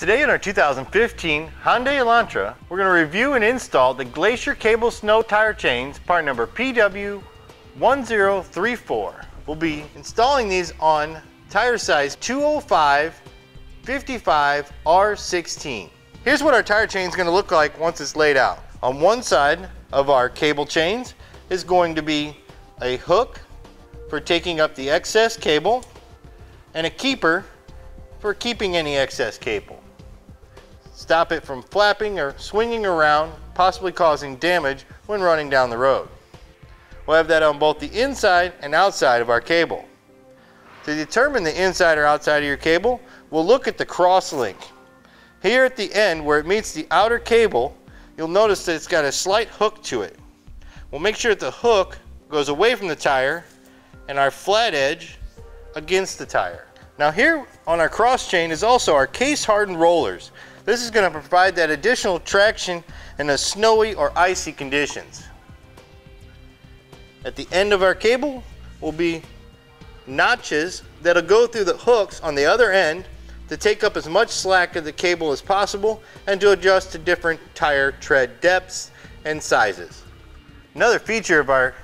Today in our 2015 Hyundai Elantra, we're going to review and install the Glacier Cable Snow Tire Chains, part number PW1034. We'll be installing these on tire size 205/55R16. Here's what our tire chain is going to look like once it's laid out. On one side of our cable chains is going to be a hook for taking up the excess cable and a keeper for keeping any excess cable. Stop it from flapping or swinging around, possibly causing damage when running down the road. We'll have that on both the inside and outside of our cable. To determine the inside or outside of your cable, we'll look at the cross-link. Here at the end where it meets the outer cable, you'll notice that it's got a slight hook to it. We'll make sure that the hook goes away from the tire and our flat edge against the tire. Now here on our cross chain is also our case hardened rollers. This is going to provide that additional traction in the snowy or icy conditions. At the end of our cable will be notches that'll go through the hooks on the other end to take up as much slack of the cable as possible and to adjust to different tire tread depths and sizes. Another feature of our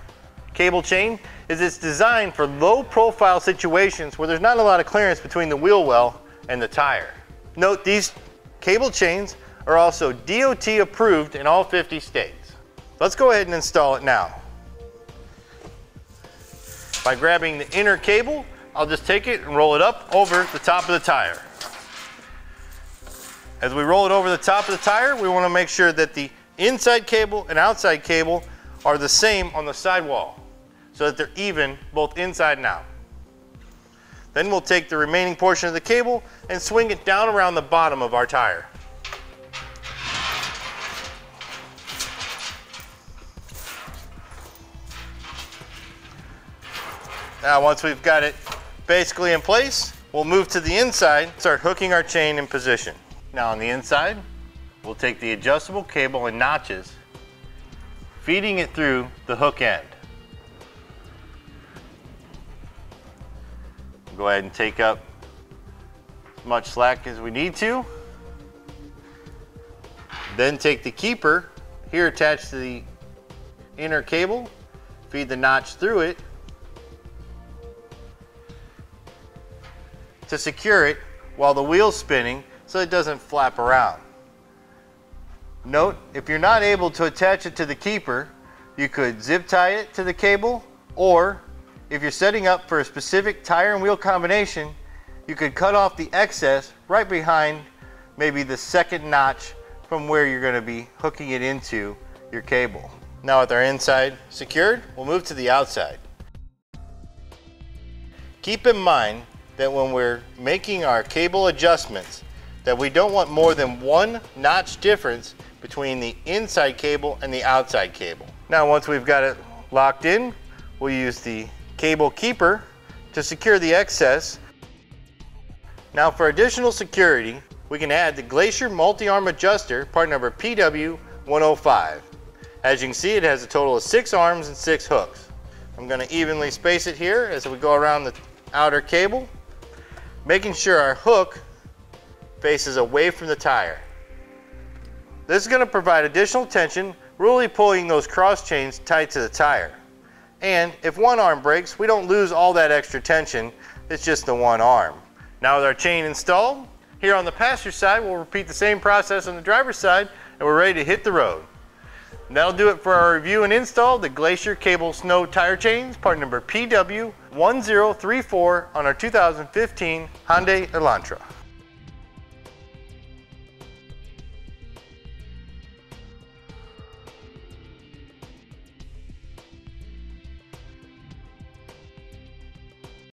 cable chain is it's designed for low profile situations where there's not a lot of clearance between the wheel well and the tire. Note these cable chains are also DOT approved in all 50 states. Let's go ahead and install it now. By grabbing the inner cable, I'll just take it and roll it up over the top of the tire. As we roll it over the top of the tire, we want to make sure that the inside cable and outside cable are the same on the sidewall, so that they're even both inside and out. Then we'll take the remaining portion of the cable and swing it down around the bottom of our tire. Now once we've got it basically in place, we'll move to the inside, start hooking our chain in position. Now on the inside, we'll take the adjustable cable and notches, feeding it through the hook end. Go ahead and take up as much slack as we need to. Then take the keeper here attached to the inner cable, feed the notch through it to secure it while the wheel's spinning so it doesn't flap around. Note, if you're not able to attach it to the keeper, you could zip tie it to the cable, or if you're setting up for a specific tire and wheel combination, you could cut off the excess right behind maybe the second notch from where you're going to be hooking it into your cable. Now with our inside secured, we'll move to the outside. Keep in mind that when we're making our cable adjustments, that we don't want more than one notch difference between the inside cable and the outside cable. Now once we've got it locked in, we'll use the cable keeper to secure the excess. Now for additional security, we can add the Glacier Multi-Arm Adjuster, part number PW105. As you can see, it has a total of 6 arms and 6 hooks. I'm going to evenly space it here as we go around the outer cable, making sure our hook faces away from the tire. This is going to provide additional tension, really pulling those cross chains tight to the tire. And if one arm breaks, we don't lose all that extra tension, it's just the one arm. Now with our chain installed, here on the passenger side, we'll repeat the same process on the driver's side, and we're ready to hit the road. And that'll do it for our review and install the Glacier Cable Snow Tire Chains, part number PW1034 on our 2015 Hyundai Elantra.